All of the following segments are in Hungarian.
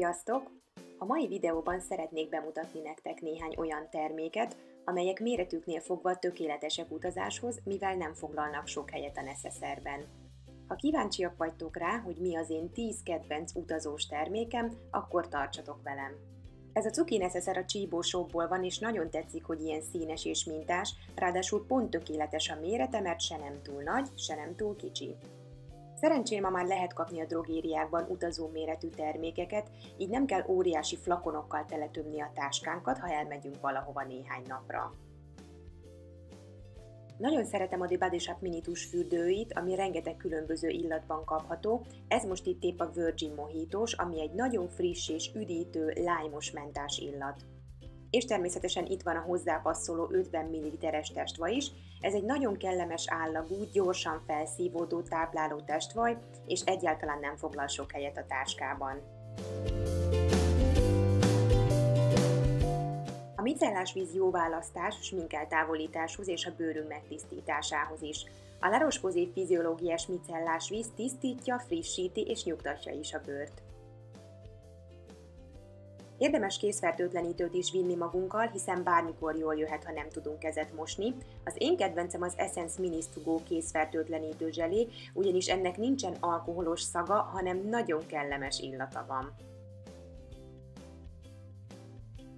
Sziasztok! A mai videóban szeretnék bemutatni nektek néhány olyan terméket, amelyek méretüknél fogva tökéletesek utazáshoz, mivel nem foglalnak sok helyet a neszeszerben. Ha kíváncsiak vagytok rá, hogy mi az én 10 kedvenc utazós termékem, akkor tartsatok velem! Ez a cuki neszeszer a Csibo Shopból van, és nagyon tetszik, hogy ilyen színes és mintás, ráadásul pont tökéletes a mérete, mert se nem túl nagy, se nem túl kicsi. Szerencsére ma már lehet kapni a drogériákban utazó méretű termékeket, így nem kell óriási flakonokkal teletömni a táskánkat, ha elmegyünk valahova néhány napra. Nagyon szeretem a The Body Shop minitus fürdőit, ami rengeteg különböző illatban kapható. Ez most itt épp a Virgin Mojitos, ami egy nagyon friss és üdítő, lájmos mentás illat. És természetesen itt van a hozzápasszoló 50 ml-es testva is. Ez egy nagyon kellemes állagú, gyorsan felszívódó, tápláló testvaj, és egyáltalán nem foglal sok helyet a táskában. A micellás víz jó választás smink eltávolításhoz és a bőrünk megtisztításához is. A La Roche-Posay fiziológiás micellás víz tisztítja, frissíti és nyugtatja is a bőrt. Érdemes kézfertőtlenítőt is vinni magunkkal, hiszen bármikor jól jöhet, ha nem tudunk kezet mosni. Az én kedvencem az Essence Minis to Go kézfertőtlenítő zselé, ugyanis ennek nincsen alkoholos szaga, hanem nagyon kellemes illata van.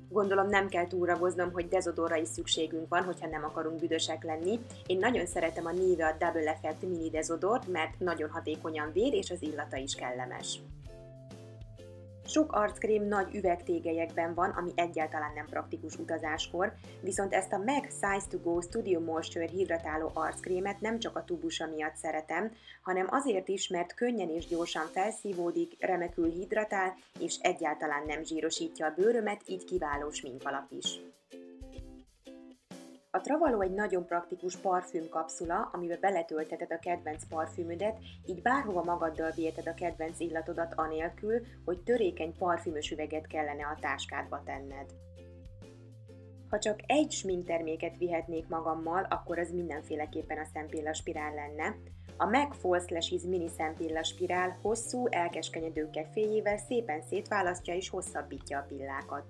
Gondolom nem kell túlragoznom, hogy dezodorra is szükségünk van, hogyha nem akarunk büdösek lenni. Én nagyon szeretem a Nivea Double Effect mini dezodort, mert nagyon hatékonyan véd, és az illata is kellemes. Sok arckrém nagy üvegtégelyekben van, ami egyáltalán nem praktikus utazáskor, viszont ezt a MAC Studio Moisture hidratáló arckrémet nem csak a tubusa miatt szeretem, hanem azért is, mert könnyen és gyorsan felszívódik, remekül hidratál, és egyáltalán nem zsírosítja a bőrömet, így kiváló sminkalap is. A Travalo egy nagyon praktikus parfümkapszula, amiben beletöltheted a kedvenc parfümödet, így bárhova magaddal viheted a kedvenc illatodat anélkül, hogy törékeny parfümös üveget kellene a táskádba tenned. Ha csak egy sminkterméket vihetnék magammal, akkor az mindenféleképpen a szempilla spirál lenne. A MAC False Lashes mini szempilla spirál hosszú, elkeskenyedő keféjével szépen szétválasztja és hosszabbítja a pillákat.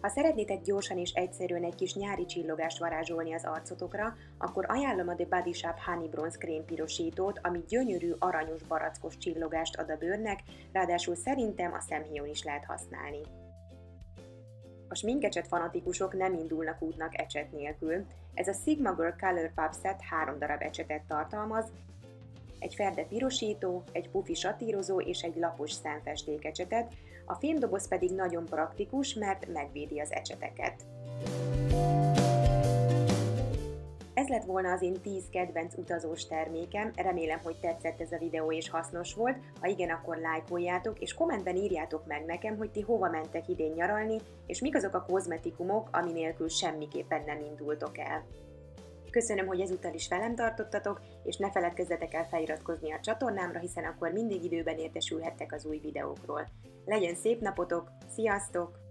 Ha szeretnétek gyorsan és egyszerűen egy kis nyári csillogást varázsolni az arcotokra, akkor ajánlom a The Body Shop Honey Bronze krémpirosítót, ami gyönyörű, aranyos, barackos csillogást ad a bőrnek, ráadásul szerintem a szemhéjon is lehet használni. A sminkecset fanatikusok nem indulnak útnak ecset nélkül. Ez a Sigma Girl Color Pop Set 3 darab ecsetet tartalmaz, egy ferde pirosító, egy pufi satírozó és egy lapos szemfesték ecsetet, a fémdoboz pedig nagyon praktikus, mert megvédi az ecseteket. Ez lett volna az én 10 kedvenc utazós termékem, remélem, hogy tetszett ez a videó és hasznos volt, ha igen, akkor lájkoljátok, és kommentben írjátok meg nekem, hogy ti hova mentek idén nyaralni, és mik azok a kozmetikumok, ami nélkül semmiképpen nem indultok el. Köszönöm, hogy ezúttal is velem tartottatok, és ne feledkezzetek el feliratkozni a csatornámra, hiszen akkor mindig időben értesülhettek az új videókról. Legyen szép napotok, sziasztok!